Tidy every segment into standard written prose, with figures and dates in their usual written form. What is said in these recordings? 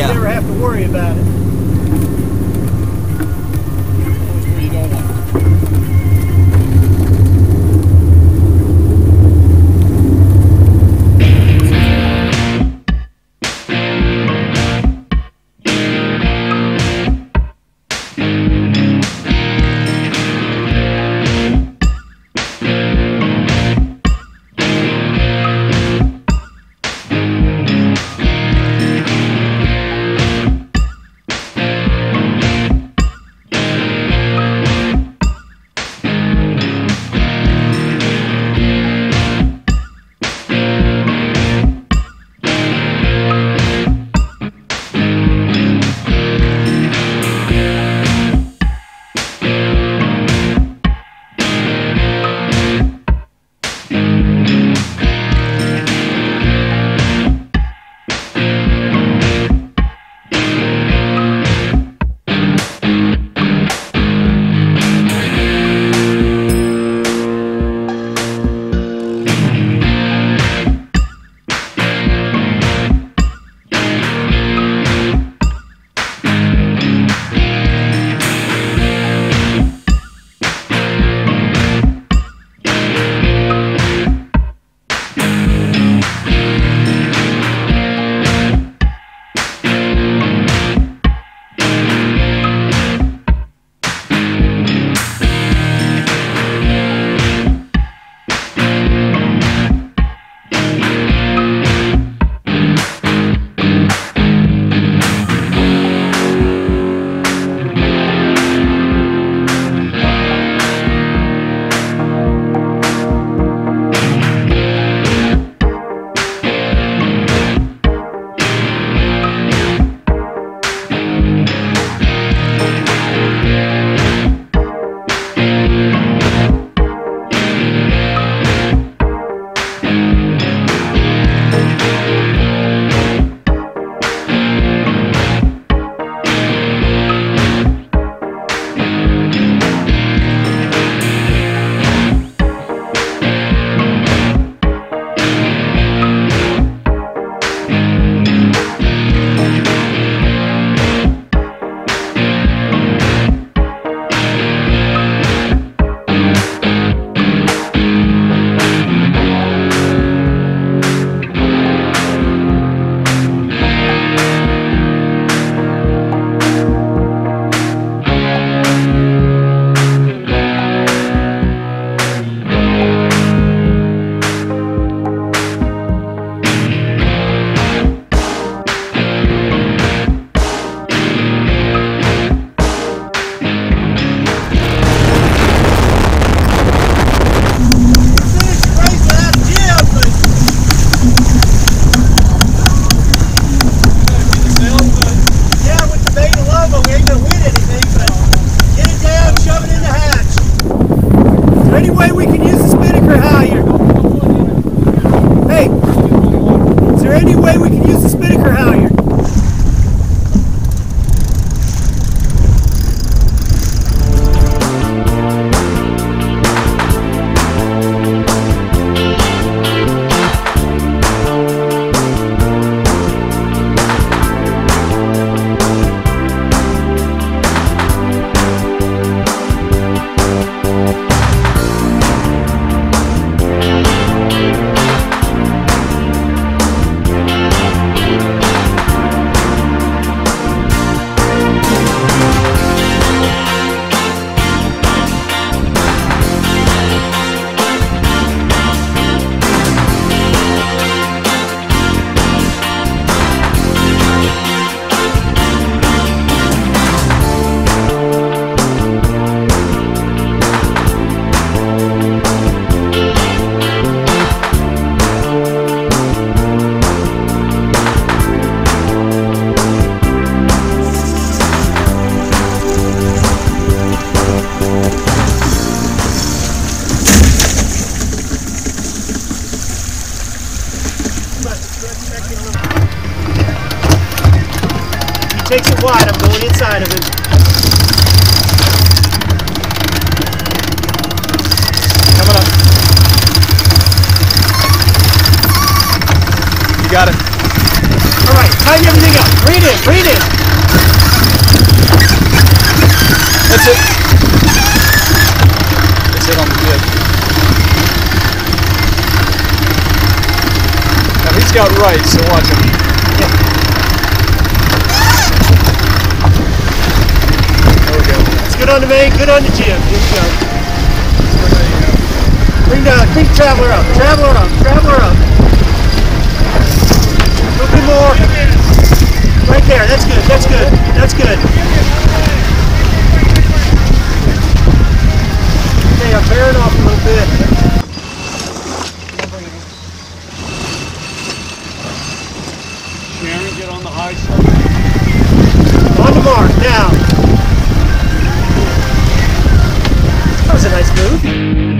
You never have to worry about it. tighten everything up. Breathe in, breathe in. That's it. That's it on the good. Now he's got right, so watch him. There we go. It's good on the main, good on the gym. Here we go. Bring down, keep Traveler up, Traveler up, Traveler up. A little bit more. Right there, that's good, that's good, that's good. Okay, I'm bearing off a little bit. Sharon, get on the high side. On the mark, now. That was a nice move.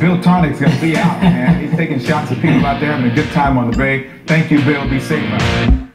Bill Tonic's gonna be out, man. He's taking shots of people out there having a good time on the bay. Thank you, Bill. Be safe out there.